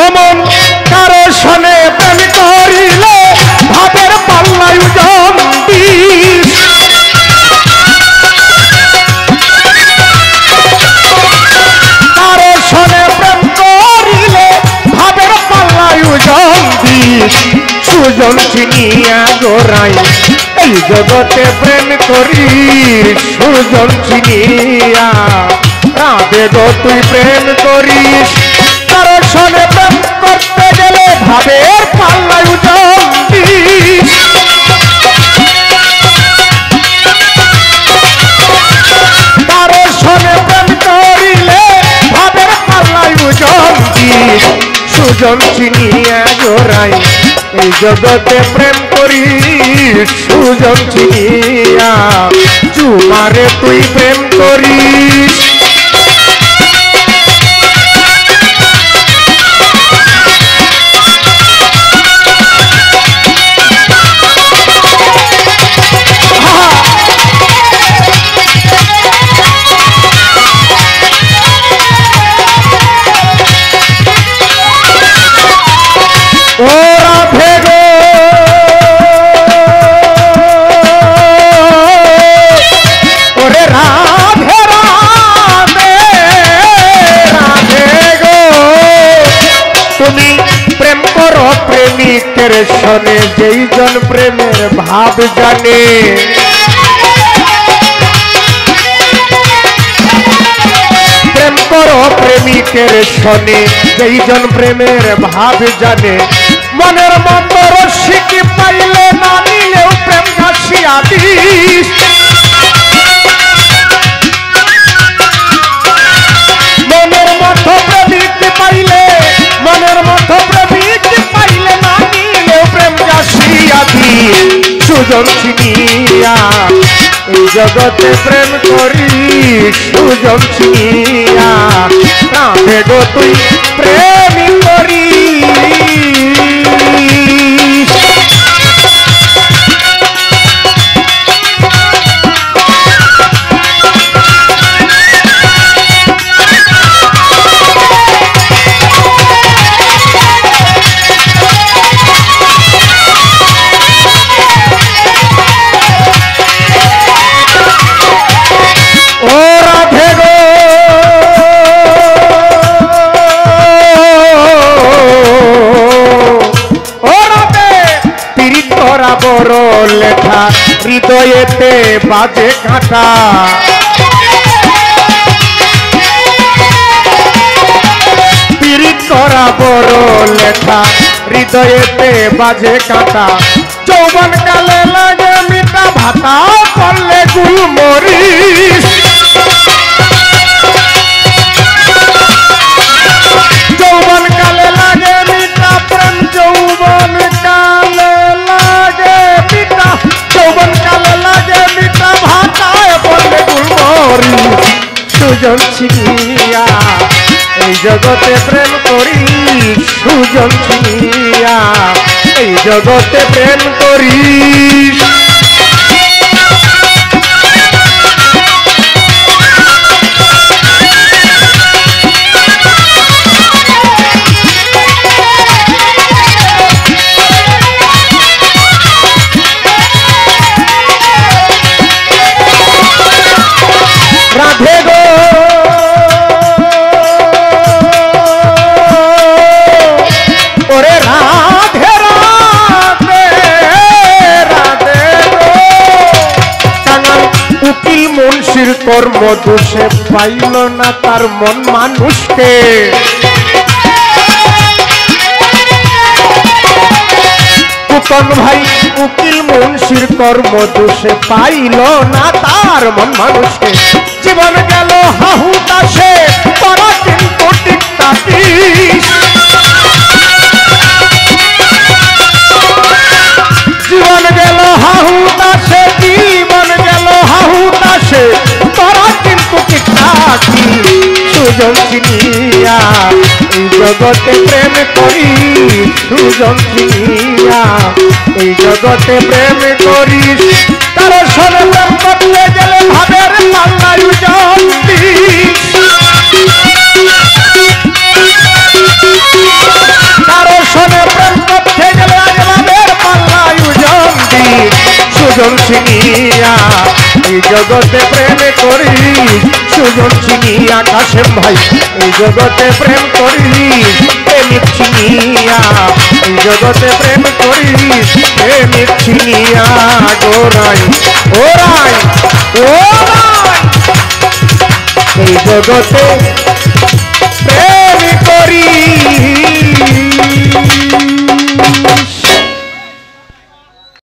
ओमन कारो सने प्रेम करिले भावेर पाल्लाय उजन दिस कारो सने प्रेम करिले भावेर पाल्लाय उजन दिस सुजन चिनिया गोराई ए जगते प्रेम करी सुजन चिनिया राधे गो तु प्रेम करिस कारो सने प्रेम करते गेले भावेर पाल्लाय उजन दिस कारो सने प्रेम करिले भावेर पाल्लाय उजन दिस सुजन चिनिया जोराई ए जगते प्रेम करिस सुजन चिनिया तुम्हारे तु प्रेम करिस जन प्रेमेर भाव जाने प्रेम करो प्रेमिकेर सने जेई जन प्रेमेर भाव जाने मनेर मतो रसिकी पाइले ना निले प्रेम घासिया दिस मनेर मतो प्रेमिक पाइले मनेर मतो सुजन चिनिया जगते प्रेम करी सुजन चिनिया राधे गो तु प्रेम करी हृदयते बाजे काटा पीड़ित करा बड़ो लेखा हृदयते बाजे काटा चौवन काले लगे मीठा भाता पल्ले गुल मरीस चौवन काले लगे मीठा प्रेम चौवन काले लगे मीठा चौवन सुजन चिनिया जगते प्रेम करी सुजन चिनिया जगते प्रेम करी कर्म दोषे पाइल ना तार मन मानुष के कुकन भाई उकिल मुंशिर कर्म दोषे पाइल ना तार मन मानुष के जीवन गल हाहू दाशे तारा किन्तु टिकता दिस जीवन गल हाहू दाशे जीवन गल हाहू दाशे सुजन चिनिया जगते प्रेम करी सुजन चिनिया जगते प्रेम करी तारे सने प्रेम करते गेले भावेर पाल्लाय उजन दिस সুজন সিংহিয়া এই জগতে প্রেম করি সুজন সিংহিয়া কাশেম ভাই এই জগতে প্রেম করি প্রেমিক সিংহিয়া এই জগতে প্রেম করি প্রেমিক সিংহিয়া গোরাই ওরাই ওরাই এই জগতে